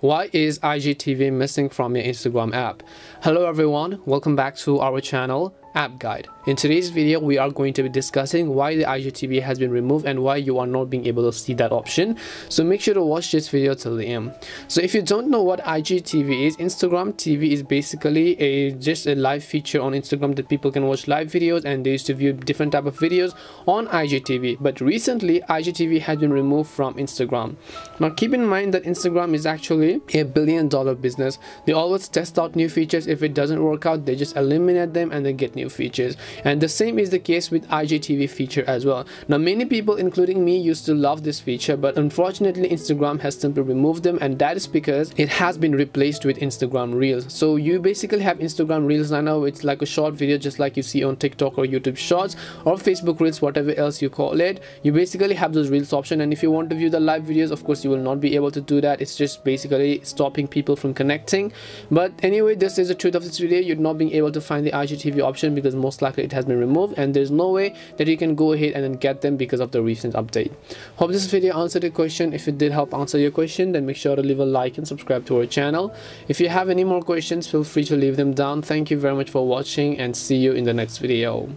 Why is IGTV missing from your Instagram app? Hello everyone, welcome back to our channel App Guide. In today's video, we are going to be discussing why the IGTV has been removed and why you are not being able to see that option. So make sure to watch this video till the end. So if you don't know what IGTV is, Instagram TV is basically just a live feature on Instagram that people can watch live videos, and they used to view different type of videos on IGTV. But recently, IGTV has been removed from Instagram. Now keep in mind that Instagram is actually a billion-dollar business. They always test out new features. If it doesn't work out, they just eliminate them and they get new features. And the same is the case with IGTV feature as well. Now many people including me used to love this feature, but unfortunately Instagram has simply removed them, and that is because it has been replaced with Instagram Reels. So you basically have Instagram Reels now. It's like a short video, just like you see on TikTok or YouTube Shorts or Facebook Reels, whatever else you call it. You basically have those Reels option, and if you want to view the live videos, of course you will not be able to do that. It's just basically stopping people from connecting. But anyway, this is the truth of this video. You're not being able to find the IGTV option because most likely it has been removed, and there's no way that you can go ahead and then get them because of the recent update. Hope this video answered your question. If it did help answer your question, then make sure to leave a like and subscribe to our channel. If you have any more questions, feel free to leave them down. Thank you very much for watching, and see you in the next video.